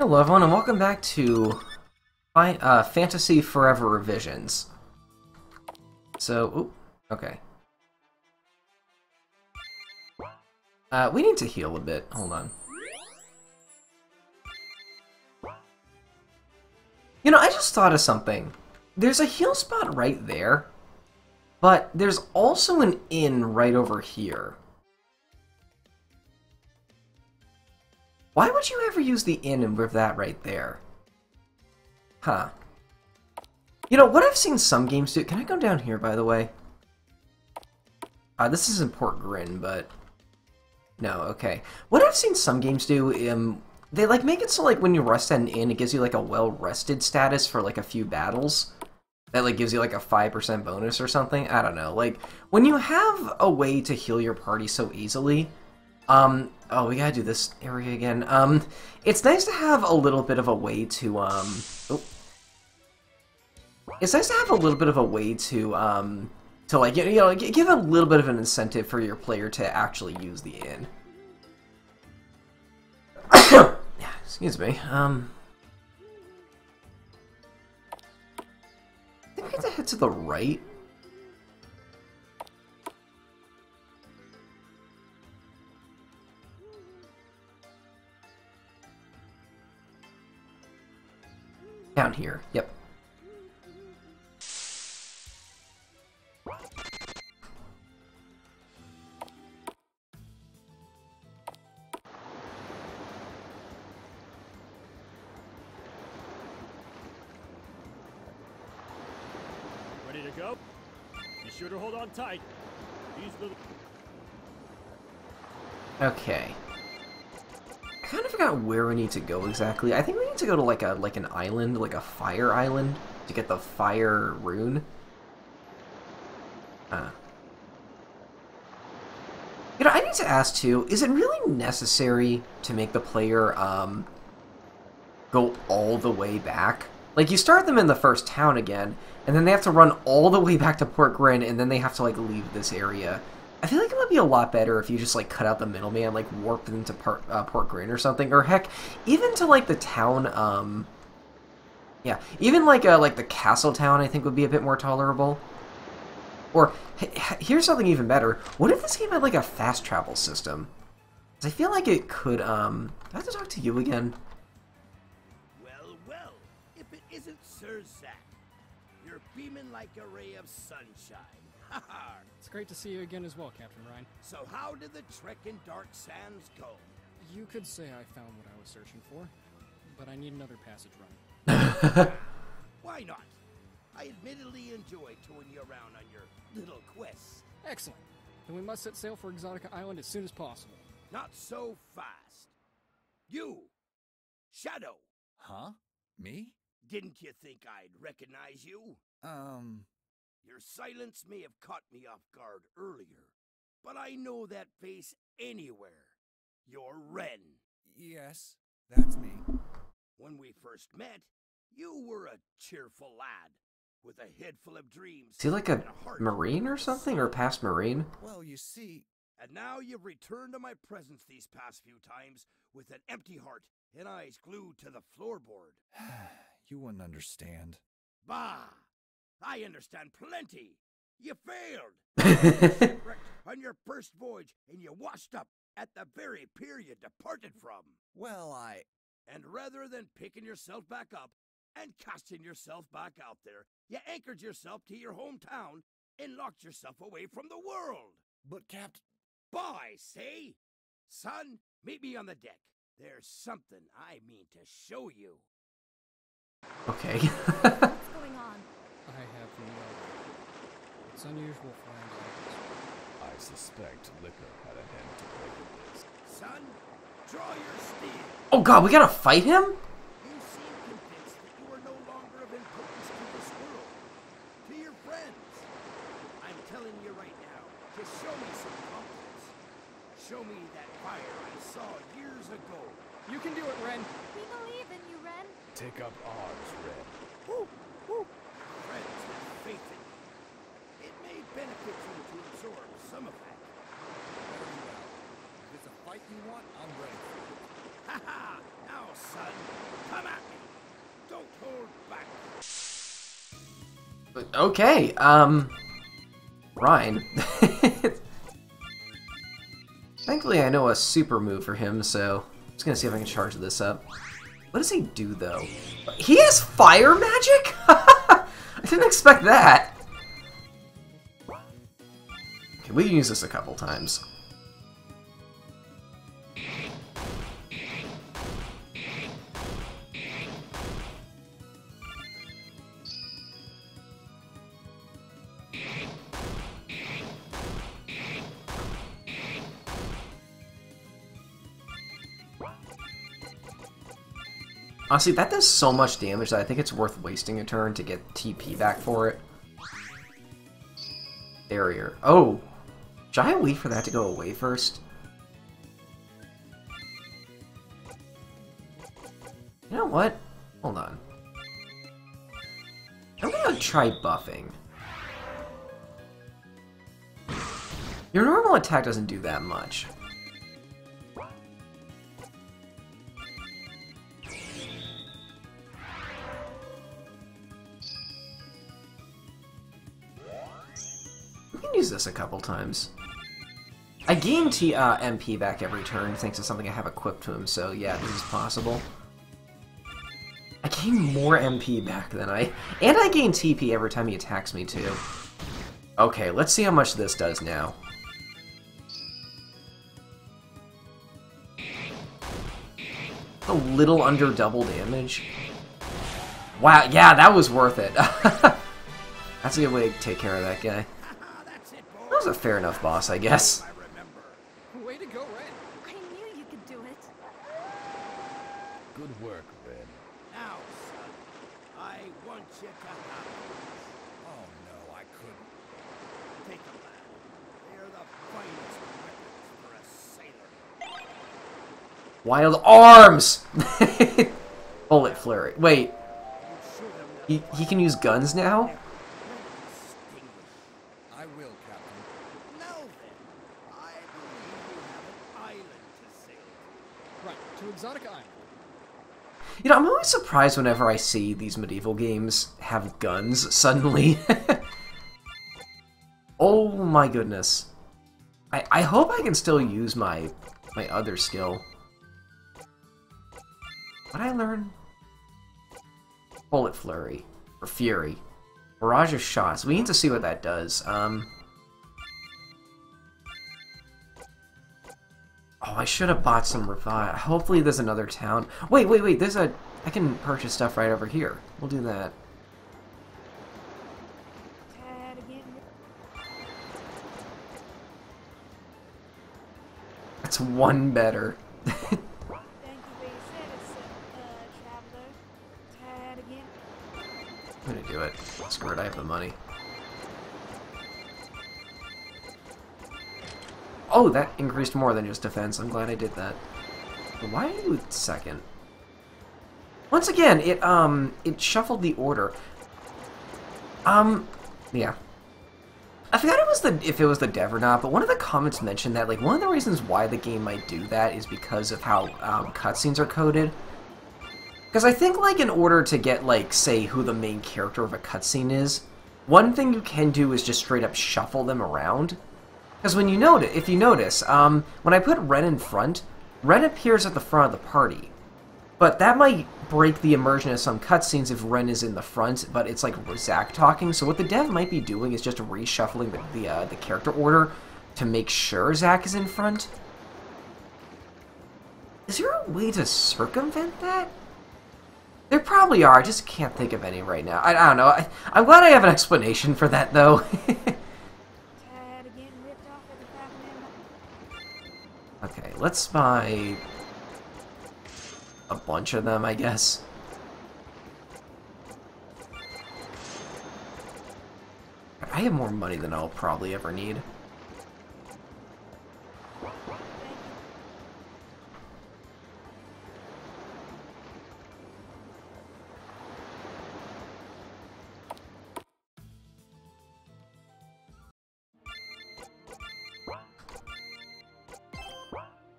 Hello everyone and welcome back to Fantasy Forever Revisions. So, ooh, okay. We need to heal a bit, hold on. You know, I just thought of something. There's a heal spot right there, but there's also an inn right over here. Why would you ever use the inn with that right there? Huh. You know, what I've seen some games do... Can I go down here, by the way? This isn't Port Grain, but... No, okay. What I've seen some games do, they, like, make it so, like, when you rest at an inn, it gives you, like, a well-rested status for, like, a few battles. That, like, gives you, like, a 5% bonus or something. I don't know. Like, when you have a way to heal your party so easily... oh, we gotta do this area again. It's nice to have a little bit of a way to, like, you know, give a little bit of an incentive for your player to actually use the inn. Excuse me, I think we have to head to the right. Down here, yep. Ready to go? Be sure to hold on tight. Okay. I kind of forgot where we need to go exactly. I think we need to go to like an island, like a fire island, to get the fire rune. You know, I need to ask too, is it really necessary to make the player go all the way back? Like, you start them in the first town again, and then they have to run all the way back to Port Grain, and then they have to, like, leave this area. I feel like it would be a lot better if you just, like, cut out the middleman, like, warped into Port Grain or something. Or, heck, even to, like, the town, yeah, even, like the castle town I think would be a bit more tolerable. Or, here's something even better. What if this game had, like, a fast travel system? Because I feel like it could, I have to talk to you again. Well, well, if it isn't Sir Zack, you're beaming like a ray of sunshine. It's great to see you again as well, Captain Ryan. So how did the trek in Dark Sands go? You could say I found what I was searching for, but I need another passage run. Why not? I admittedly enjoy touring you around on your little quest. Excellent. Then we must set sail for Exotica Island as soon as possible. Not so fast. You! Shadow! Huh? Me? Didn't you think I'd recognize you? Your silence may have caught me off guard earlier, but I know that face anywhere. You're Ren. Yes, that's me. When we first met, you were a cheerful lad with a head full of dreams. Is he like a Marine or something, or past Marine? Well, you see... And now you've returned to my presence these past few times with an empty heart and eyes glued to the floorboard. You wouldn't understand. Bah! I understand plenty. You failed on your first voyage, and you washed up at the very pier you departed from. Well, I... And rather than picking yourself back up and casting yourself back out there, you anchored yourself to your hometown and locked yourself away from the world. But, Captain... Boy, say? Son, meet me on the deck. There's something I mean to show you. Okay. What's going on? I have no idea. It's unusual for him like this. I suspect Liquor had a hand to play with this. Son, draw your speed. Oh god, we gotta fight him? You seem convinced that you are no longer of importance to this world. To your friends. I'm telling you right now, to show me some confidence. Show me that fire I saw years ago. You can do it, Ren. We believe in you, Ren. Take up arms, Ren. Woo, woo. Friends have faith in you. It may benefit you to absorb some of that. Very well. If it's a fight you want, I'm ready. Ha ha! Now, son, Okay, Rhine. Thankfully I know a super move for him, so I'm just gonna see if I can charge this up. What does he do, though? He has fire magic?! I didn't expect that! Okay, we can use this a couple times. Honestly, that does so much damage that I think it's worth wasting a turn to get TP back for it. Barrier. Oh! Should I wait for that to go away first? You know what? Hold on. I'm gonna try buffing. Your normal attack doesn't do that much. Use this a couple times. I gain MP back every turn thanks to something I have equipped to him, so yeah, this is possible. I gain more MP back than and I gain TP every time he attacks me too. Okay, let's see how much this does now. A little under double damage. Wow, yeah, that was worth it. That's a good way to take care of that guy. That was a fair enough boss, I guess. Way to go, Ren. I knew you could do it. Good work, Ren. Now, son, I want you to have it. Oh no, I couldn't. Take them out. They're the finest weapons for a sailor. Wild arms! Bullet flurry. Wait. He can use guns now? Exotica Island. You know, I'm always surprised whenever I see these medieval games have guns suddenly. Oh my goodness. I hope I can still use my other skill. What I learn? Bullet Flurry. Or Fury. Barrage of shots. We need to see what that does. Oh, I should have bought some revive. Hopefully there's another town. Wait, there's a... I can purchase stuff right over here. We'll do that. That's one better. I'm gonna do it. Screw it, I have the money. Oh, that increased more than just defense. I'm glad I did that. Why are you second? Once again, it shuffled the order. Yeah. I forgot if it was the dev or not, but one of the comments mentioned that, like, one of the reasons why the game might do that is because of how cutscenes are coded. Because I think, like, in order to get, like, say, who the main character of a cutscene is, one thing you can do is just straight up shuffle them around. Because when you notice, if you notice, when I put Ren in front, Ren appears at the front of the party. But that might break the immersion of some cutscenes if Ren is in the front, but it's like Zack talking. So what the dev might be doing is just reshuffling the character order to make sure Zack is in front. Is there a way to circumvent that? There probably are, I just can't think of any right now. I don't know, I'm glad I have an explanation for that though. Okay, let's buy a bunch of them, I guess. I have more money than I'll probably ever need.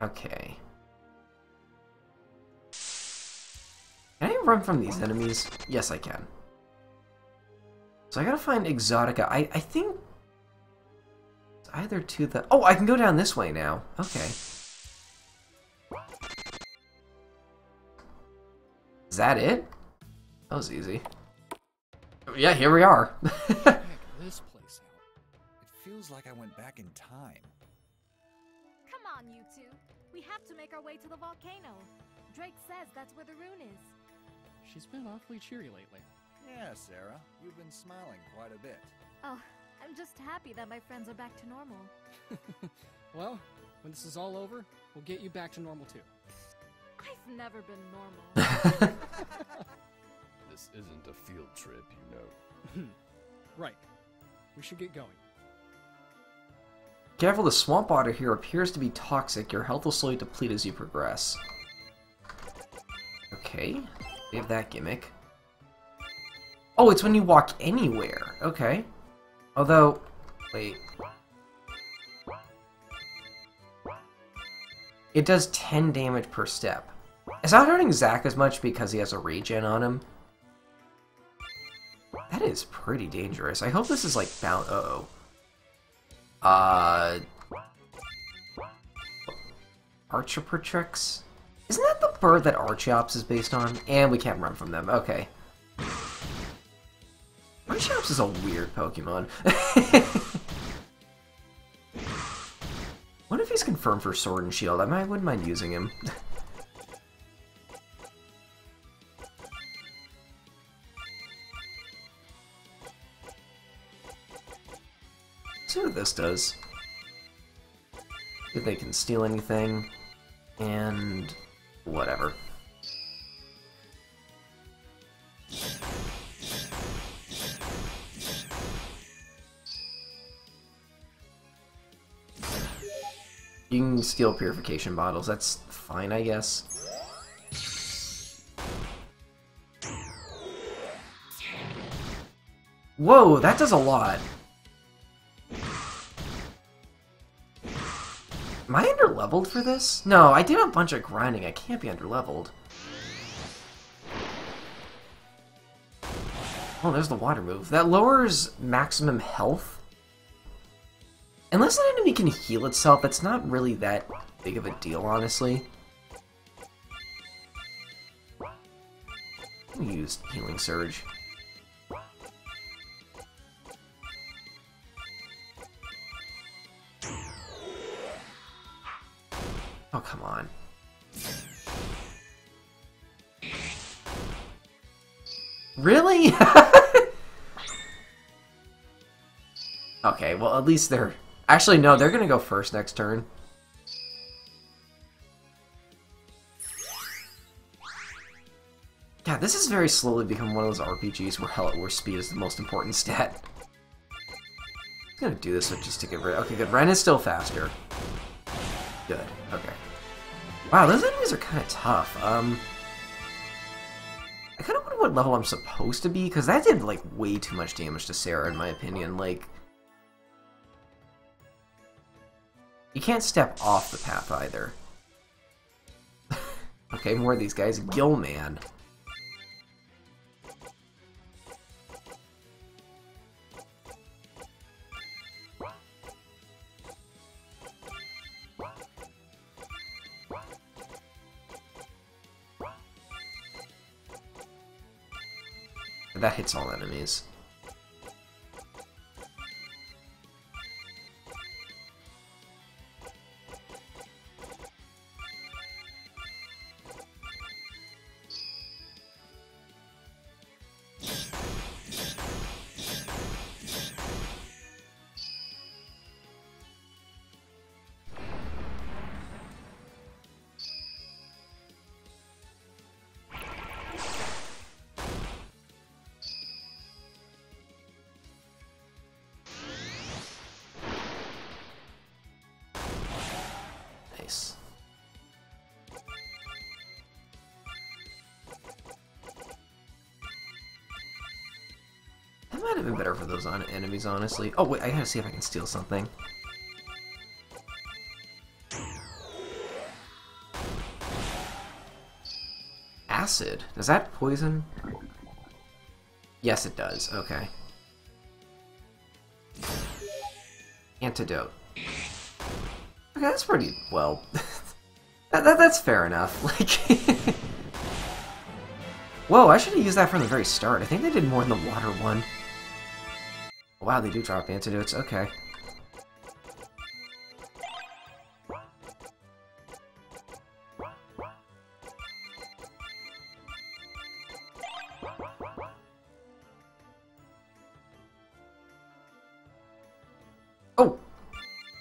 Okay. Can I run from these enemies? Yes, I can. So I gotta find Exotica. I think it's either to the... Oh, I can go down this way now. Okay. Is that it? That was easy. Yeah, here we are. Check this place out. It feels like I went back in time. Come on, you two. We have to make our way to the volcano. Drake says that's where the rune is. She's been awfully cheery lately. Yeah, Sarah. You've been smiling quite a bit. Oh, I'm just happy that my friends are back to normal. Well, when this is all over, we'll get you back to normal, too. I've never been normal. This isn't a field trip, you know. Right. We should get going. Careful, the swamp otter here appears to be toxic. Your health will slowly deplete as you progress. Okay. We have that gimmick. Oh, it's when you walk anywhere. Okay. Although... Wait. It does 10 damage per step. It's not hurting Zack as much because he has a regen on him. That is pretty dangerous. I hope this is like bound. Uh oh. Archer Pertrex? Isn't that the bird that Archeops is based on? And we can't run from them. Okay. Archeops is a weird Pokemon. What if he's confirmed for Sword and Shield? I wouldn't mind using him. Let's see what this does. If they can steal anything. And... whatever. You can steal purification bottles, that's fine, I guess. Whoa, that does a lot. Am I underleveled for this? No, I did a bunch of grinding, I can't be underleveled. Oh, there's the water move. That lowers maximum health. Unless an enemy can heal itself, that's not really that big of a deal, honestly. I'm gonna use Healing Surge. Oh, come on. Really? Okay, well, at least they're... Actually, no, they're gonna go first next turn. God, this has very slowly become one of those RPGs where hell at worst speed is the most important stat. I'm gonna do this just to get rid of... Okay, good. Ren is still faster. Good. Okay. Wow, those enemies are kind of tough. I kind of wonder what level I'm supposed to be, because that did, like, way too much damage to Sarah, in my opinion. Like... You can't step off the path, either. Okay, more of these guys. Gilman. That hits all enemies. Might have been better for those enemies, honestly. Oh, wait, I gotta see if I can steal something. Acid. Does that poison? Yes, it does. Okay. Antidote. Okay, that's pretty, well, that's fair enough. Like, whoa, I should have used that from the very start. I think they did more in the water one. Wow, they do drop antidotes, okay. Oh!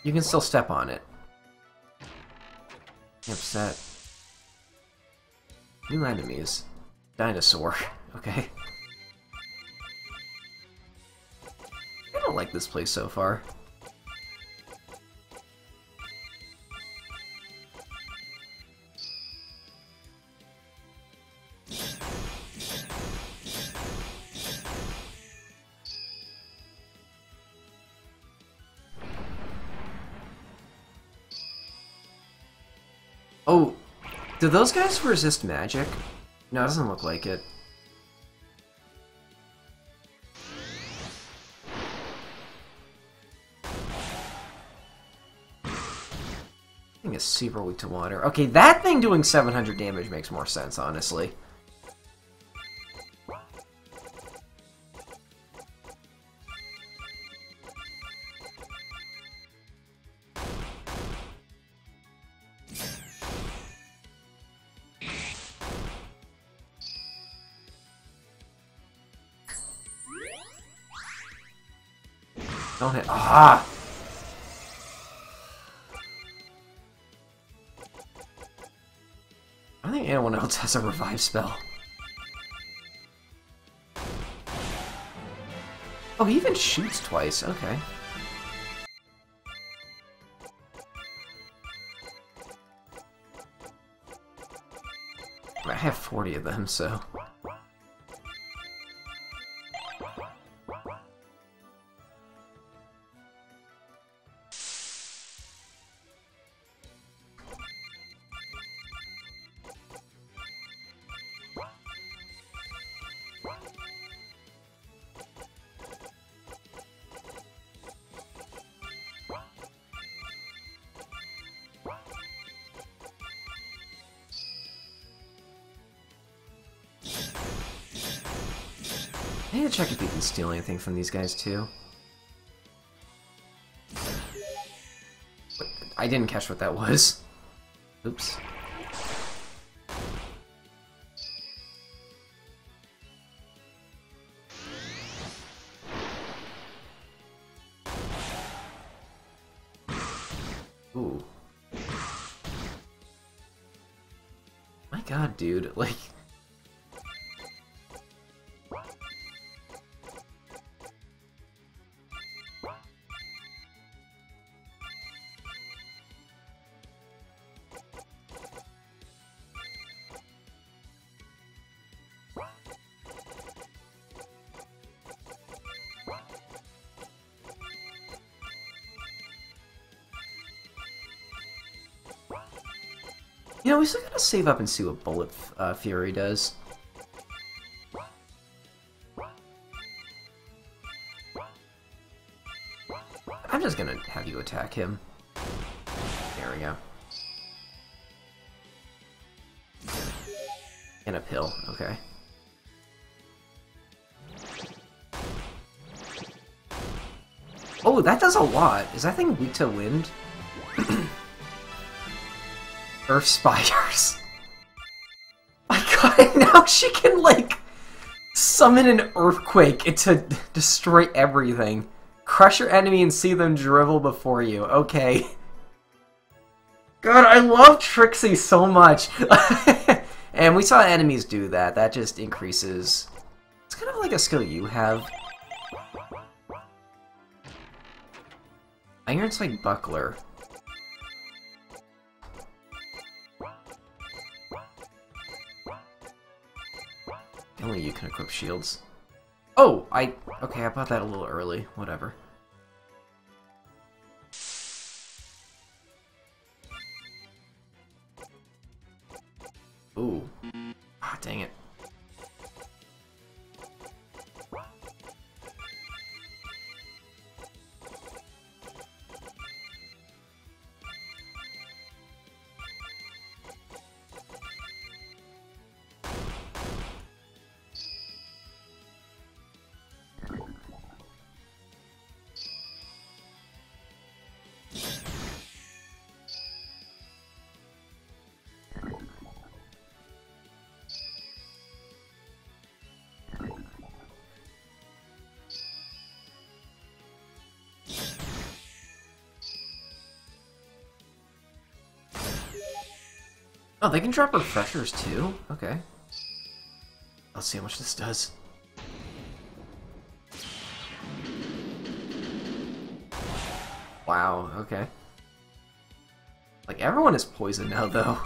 You can still step on it. Upset. New enemies. Dinosaur. Okay. I don't like this place so far. Oh, do those guys resist magic? No, it doesn't look like it. Thing is super weak to water. Okay, that thing doing 700 damage makes more sense, honestly. Don't hit. Ah! I don't think anyone else has a revive spell. Oh, he even shoots twice. Okay. I have 40 of them, so... I need to check if you can steal anything from these guys, too. I didn't catch what that was. Oops. Ooh. My god, dude. Like... You know, we still gotta save up and see what Bullet Fury does. I'm just gonna have you attack him. There we go. And a pill, okay. Oh, that does a lot. Is that thing weak to wind? Earth Spires. My god, now she can, like, summon an earthquake to destroy everything. Crush your enemy and see them drivel before you. Okay. God, I love Trixie so much. And we saw enemies do that. That just increases... It's kind of like a skill you have. Iron Spike Buckler. Only you can equip shields. Oh, okay, I bought that a little early. Whatever. Ooh. Ah, dang it. Oh, they can drop refreshers too? Okay. Let's see how much this does. Wow, okay. Like, everyone is poisoned now, though.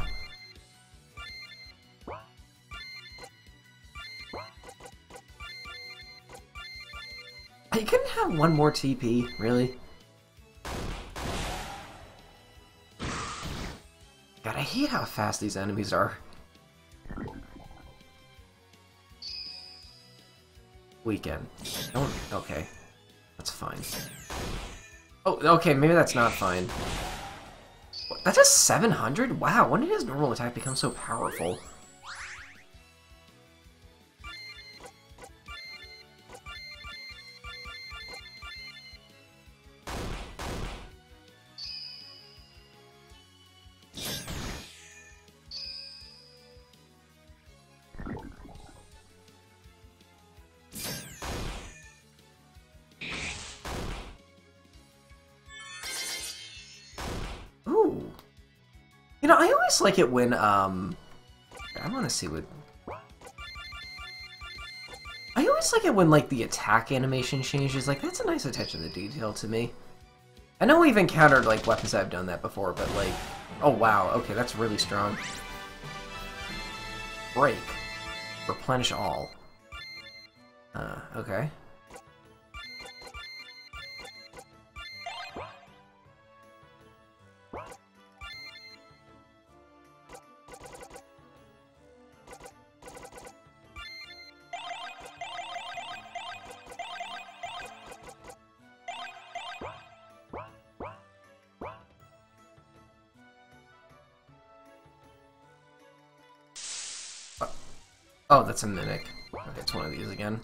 I couldn't have one more TP, really. God, I hate how fast these enemies are. Weekend. Don't... Okay. That's fine. Oh, okay, maybe that's not fine. What, that does 700? Wow, when did his normal attack become so powerful? You know, I always like it when, I want to see what... I always like it when, like, the attack animation changes. Like, that's a nice attention to detail to me. I know we've encountered, like, weapons that have done that before, but, like... Oh, wow. Okay, that's really strong. Break. Replenish all. Okay. Oh, that's a Mimic. Okay, it's one of these again.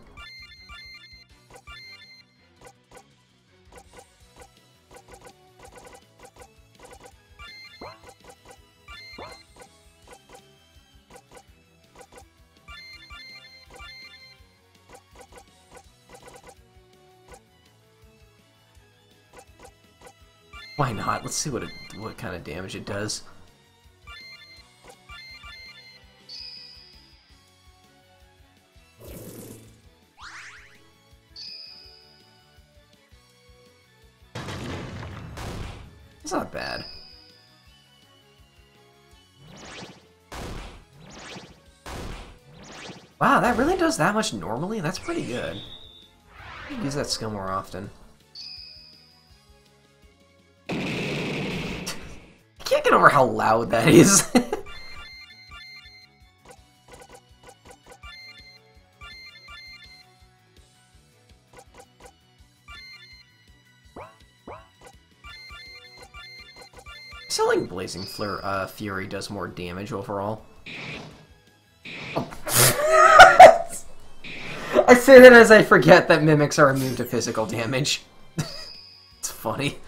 Why not? Let's see what kind of damage it does. It's not bad. Wow, that really does that much normally? That's pretty good. I could use that skill more often. I can't get over how loud that is. Selling Blazing Flare, Fury does more damage overall. Oh. I say that as I forget that Mimics are immune to physical damage. It's funny.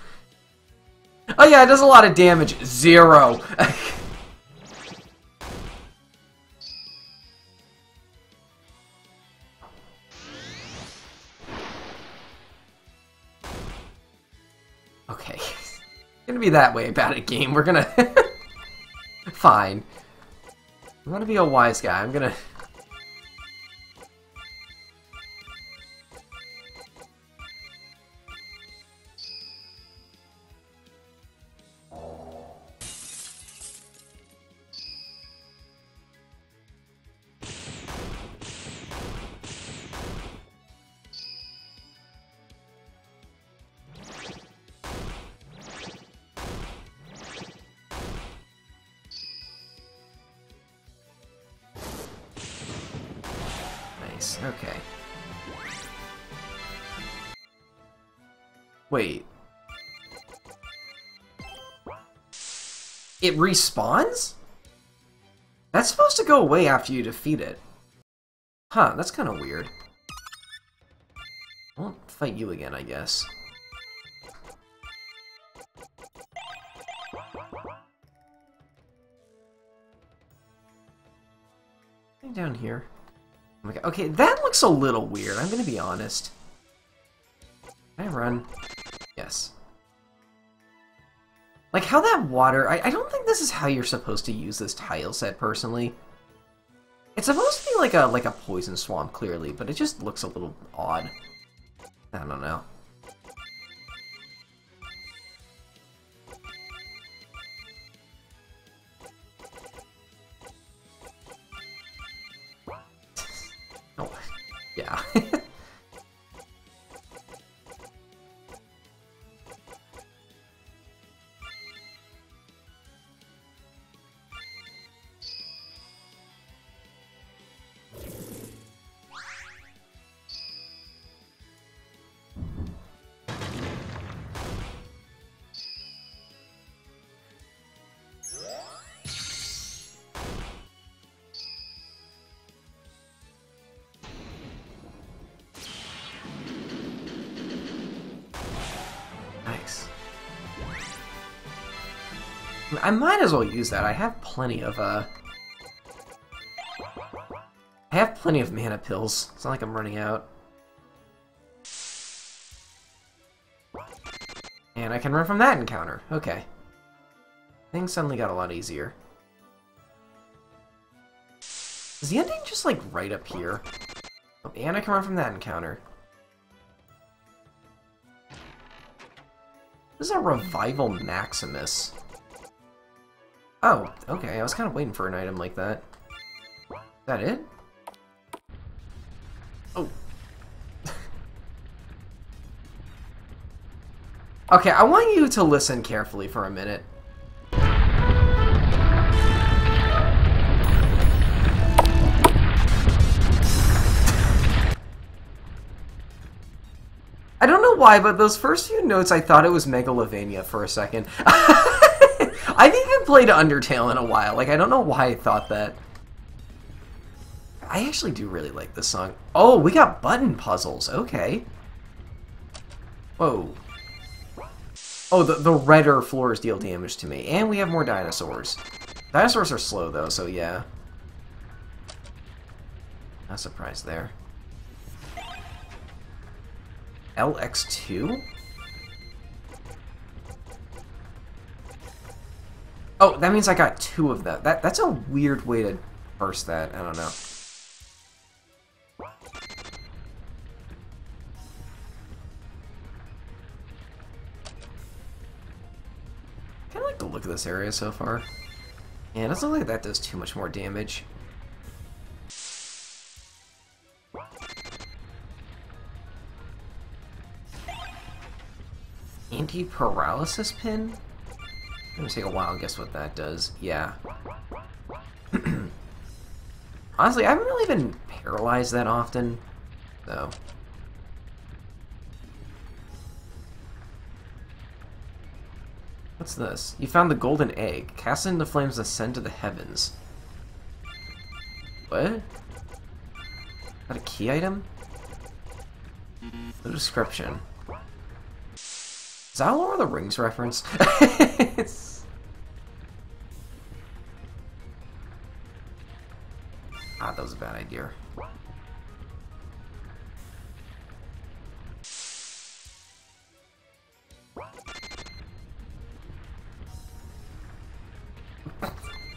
Oh yeah, it does a lot of damage. 0. Okay. Gonna be that way about a game. We're gonna fine. I want to be a wise guy. I'm gonna. Okay. Wait. It respawns? That's supposed to go away after you defeat it. Huh, that's kind of weird. I won't fight you again, I guess. Anything down here? Oh my God. Okay, that looks a little weird, I'm gonna be honest. Can I run? Yes. Like, how that water... I don't think this is how you're supposed to use this tile set, personally. It's supposed to be like a poison swamp, clearly, but it just looks a little odd. I don't know. Oh, yeah. I might as well use that. I have plenty of, mana pills. It's not like I'm running out. And I can run from that encounter. Okay. Things suddenly got a lot easier. Is the ending just, like, right up here? Oh, and I can run from that encounter. This is a Revival Maximus. Oh, okay, I was kind of waiting for an item like that. Is that it? Oh. Okay, I want you to listen carefully for a minute. I don't know why, but those first few notes I thought it was Megalovania for a second. I've even played Undertale in a while. Like, I don't know why I thought that. I actually do really like this song. Oh, we got button puzzles. Okay. Whoa. Oh, the redder floors deal damage to me. And we have more dinosaurs. Dinosaurs are slow, though, so yeah. Not surprised there. LX2? Oh, that means I got two of them. That's a weird way to burst that. I don't know. I kinda like the look of this area so far. Yeah, it doesn't look like that does too much more damage. Anti-paralysis pin? I'm gonna take a wild guess what that does. Yeah. Honestly, I haven't really been paralyzed that often, so. What's this? You found the golden egg. Cast it into flames, ascend to the heavens. What? Is that a key item? The description. Is that a Lord of the Rings reference? Ah, that was a bad idea.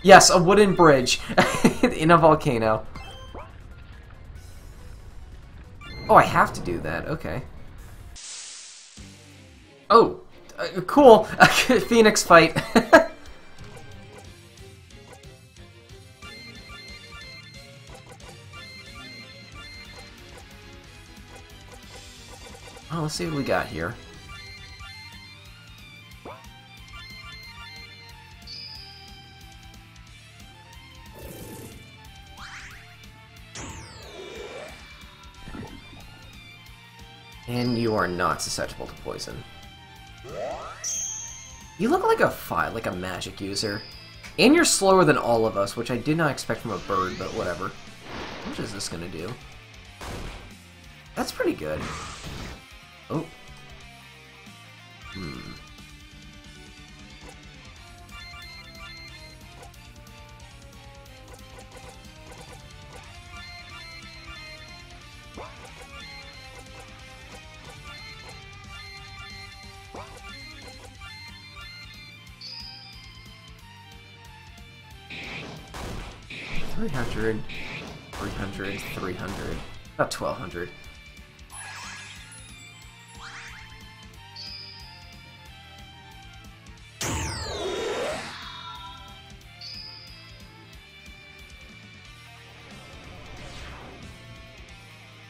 Yes, a wooden bridge in a volcano. Oh, I have to do that. Okay. Oh, cool. Phoenix fight. Oh, let's see what we got here. And you are not susceptible to poison. You look like a like a magic user. And you're slower than all of us, which I did not expect from a bird, but whatever. What is this gonna do? That's pretty good. Oh. Hmm. 300, 300, 300, about 1200.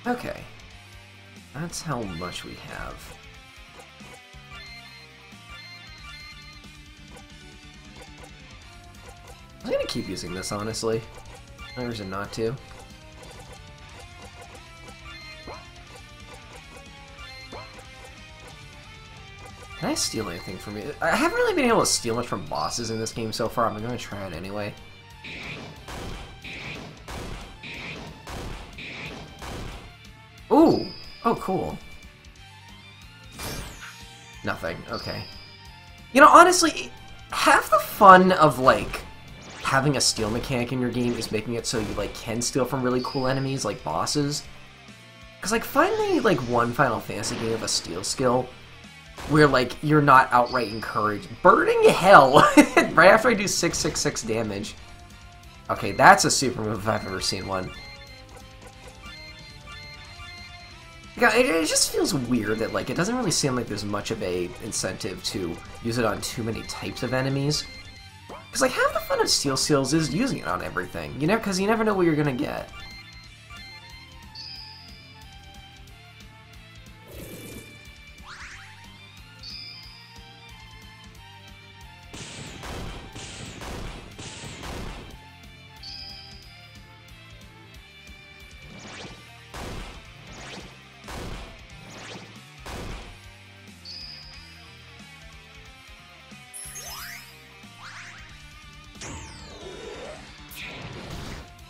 Okay, that's how much we have. I'm gonna keep using this, honestly. No reason not to. Can I steal anything from you? I haven't really been able to steal much from bosses in this game so far. I'm gonna try it anyway. Ooh! Oh, cool. Nothing. Okay. You know, honestly, half the fun of, like, having a steal mechanic in your game is making it so you, like, can steal from really cool enemies, like bosses. Because, like, finally, like, one Final Fantasy game of a steal skill where, like, you're not outright encouraged. Burning hell! Right after I do 666 damage. Okay, that's a super move if I've ever seen one. It just feels weird that, like, it doesn't really seem like there's much of a incentive to use it on too many types of enemies. Because, like, half the fun of Steel Seals is using it on everything, you know, because you never know what you're going to get.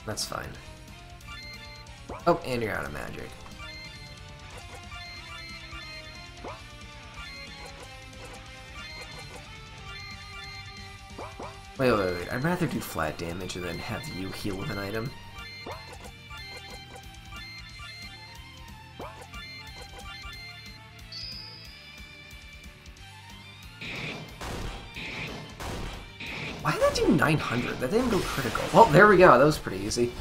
That's fine. Oh, and you're out of magic. Wait, wait, wait. I'd rather do flat damage than have you heal with an item. Why did that do 900? That didn't go critical. Well, there we go. That was pretty easy.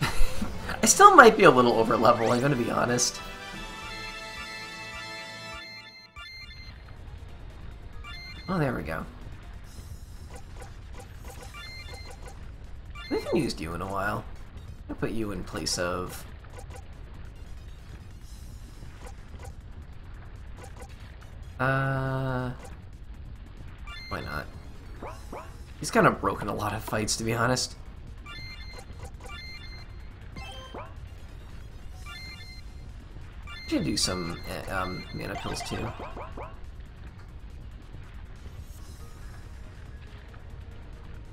I still might be a little over level, I'm gonna be honest. Oh, there we go. I haven't used you in a while. I'll put you in place of... Why not? He's kind of broken a lot of fights, to be honest. Should do some mana pills too.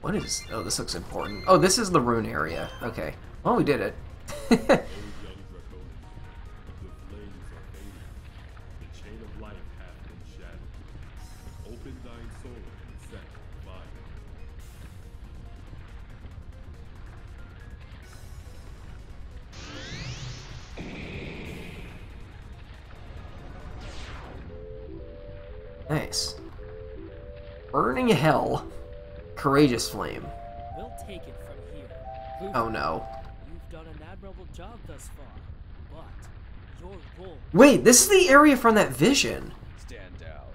What is? Oh, this looks important. Oh, this is the rune area. Okay. Well, we did it. Nice. Burning hell. Courageous flame. We'll take it from here. Oh no. You've done an admirable job thus far, but your role... Wait, this is the area from that vision. Stand down.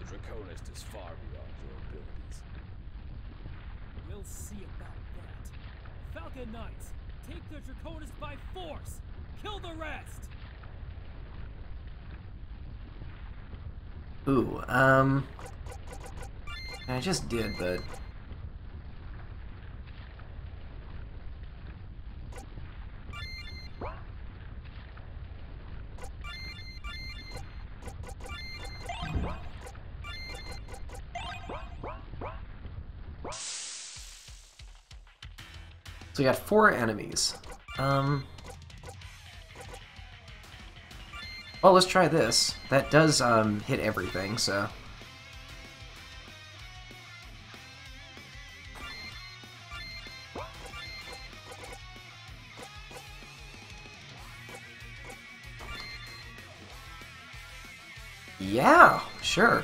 The Draconist is far beyond your abilities. We'll see about that. Falcon Knights, take the Draconist by force. Kill the rest. Ooh, I just did, but... So we got 4 enemies. Well, let's try this. That does hit everything, so... Yeah, sure.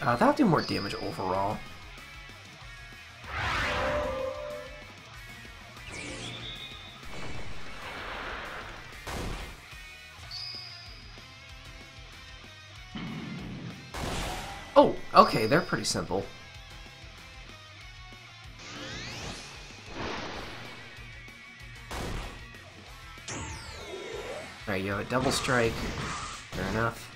That'll do more damage overall. Oh, okay, they're pretty simple. Alright, you have a double strike. Fair enough.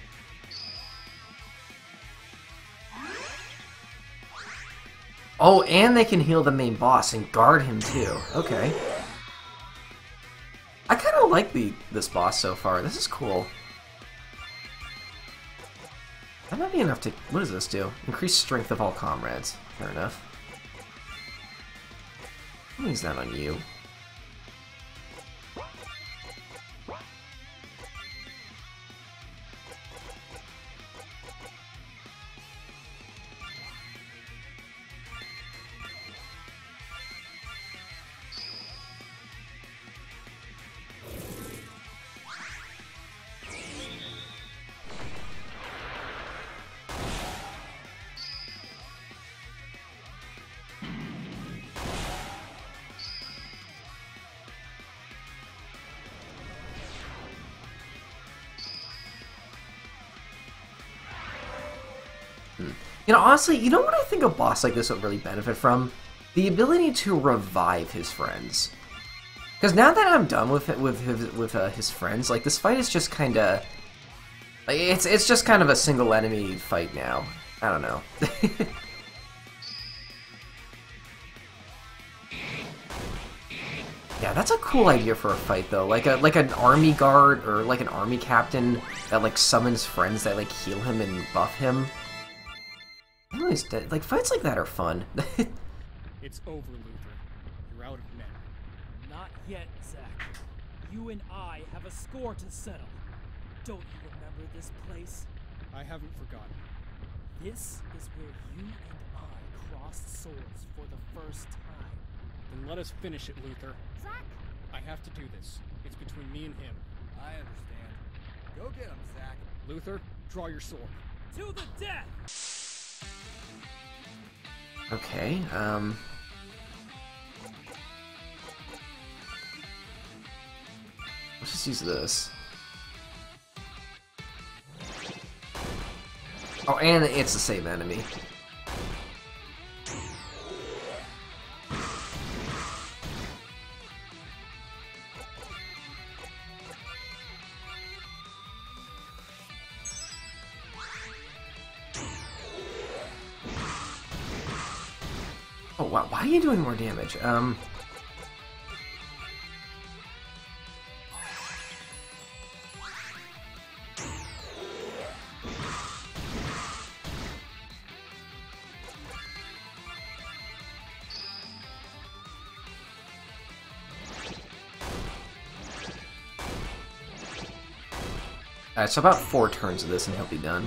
Oh, and they can heal the main boss and guard him too. Okay. I kind of like this boss so far. This is cool. That might be enough to... What does this do? Increase strength of all comrades. Fair enough. I'll use that on you. You know, honestly, you know what I think a boss like this would really benefit from? The ability to revive his friends. Because now that I'm done with his friends, like, this fight is just kind of... Like, it's just kind of a single enemy fight now. I don't know. Yeah, that's a cool idea for a fight, though. Like an army guard or, like, an army captain that, like, summons friends that, like, heal him and buff him. Like, fights like that are fun. It's over, Luther. You're out of men. Not yet, Zack. You and I have a score to settle. Don't you remember this place? I haven't forgotten. This is where you and I crossed swords for the first time. Then let us finish it, Luther. Zack! I have to do this. It's between me and him. I understand. Go get him, Zack. Luther, draw your sword. To the death! Okay, let's just use this. Oh, and it's the same enemy. Wow, why are you doing more damage? Alright, so about 4 turns of this and he'll be done.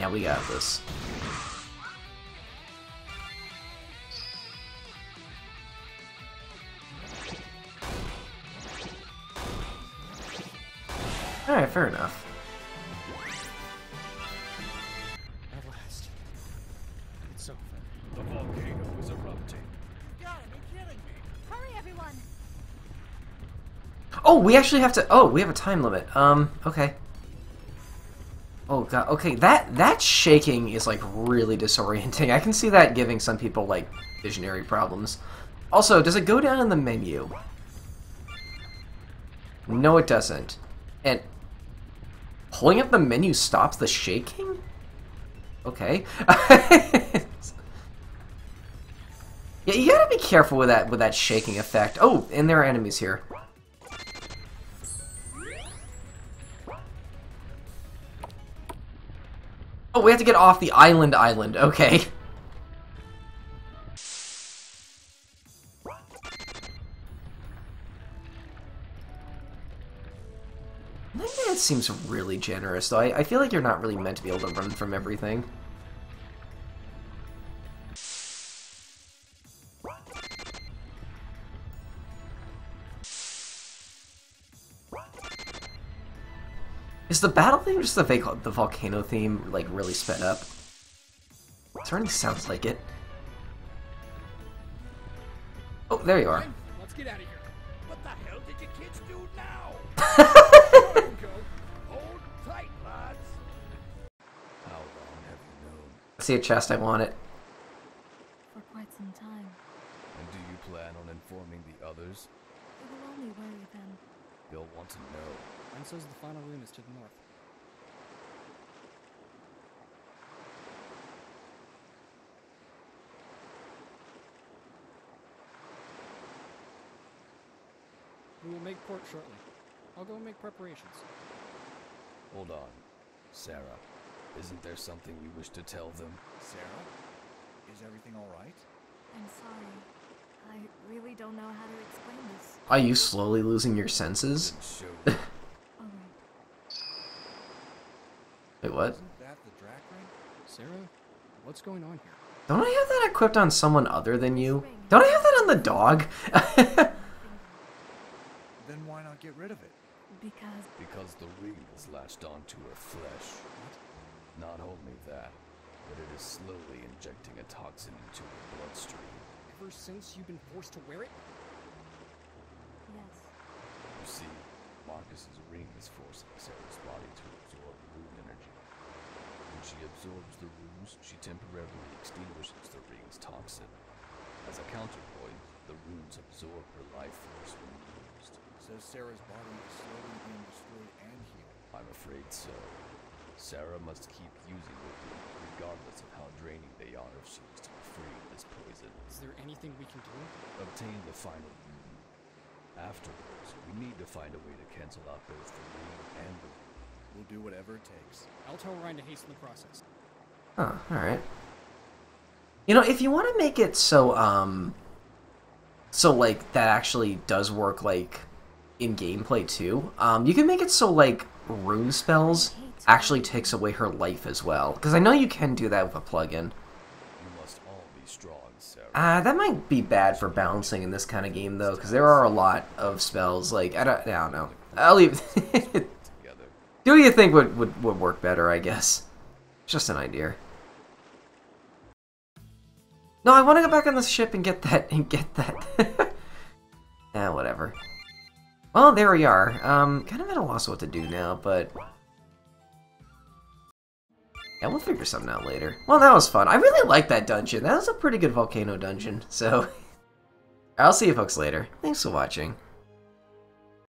Yeah, we got this. Alright, fair enough. At last. It's over. The volcano is erupting. You gotta be kidding me. Hurry, everyone! Oh, we actually have to... Oh, we have a time limit. Okay. Oh god, okay, that shaking is, like, really disorienting. I can see that giving some people, like, visionary problems. Also, does it go down in the menu? No, it doesn't. And pulling up the menu stops the shaking? Okay. Yeah, you gotta be careful with that shaking effect. Oh, and there are enemies here. we have to get off the island. Okay. That seems really generous, though. I feel like you're not really meant to be able to run from everything. Is the battle theme or just the volcano theme, like, really sped up? It certainly sounds like it. Oh, there you are. Let's get out of here. What the hell did you kids do now? Hold tight, lads. How long have you known? I see a chest, I want it. For quite some time. And do you plan on informing the others? It will only worry them. They'll want to know. And so's the final room is to the north. We will make port shortly. I'll go make preparations. Hold on. Sarah, isn't there something you wish to tell them? Sarah? Is everything alright? I'm sorry. I really don't know how to explain this. Are you slowly losing your senses? Wait, what? Isn't that the Drac Ring? Sarah, what's going on here? Don't I have that equipped on someone other than you? Don't I have that on the dog? Then why not get rid of it? Because the ring is latched onto her flesh. Not only that, but it is slowly injecting a toxin into her bloodstream. Ever since you've been forced to wear it? Yes. You see, Marcus's ring is forcing Sarah's body to absorb rune energy. When she absorbs the runes, she temporarily extinguishes the ring's toxin. As a counterpoint, the runes absorb her life force when used. So Sarah's body is slowly being destroyed and healed? I'm afraid so. Sarah must keep using the runes, regardless of how draining they are if she is to be free of this poison. Is there anything we can do? Obtain the final rune. Afterwards, we need to find a way to cancel out both the ring and the... We'll do whatever it takes. I'll tell Ryan to hasten the process. Huh, alright. You know, if you want to make it so, so, like, that actually does work, like, in gameplay, too, you can make it so, like, rune spells actually takes away her life as well. Because I know you can do that with a plugin. That might be bad for balancing in this kind of game, though, because there are a lot of spells, like, I don't know. I'll leave... Do what you think would work better, I guess. Just an idea. No, I want to go back on the ship and get that, Yeah, whatever. Well, there we are. Kind of at a loss what to do now, but... Yeah, we'll figure something out later. Well, that was fun. I really liked that dungeon. That was a pretty good volcano dungeon, so... I'll see you folks later. Thanks for watching.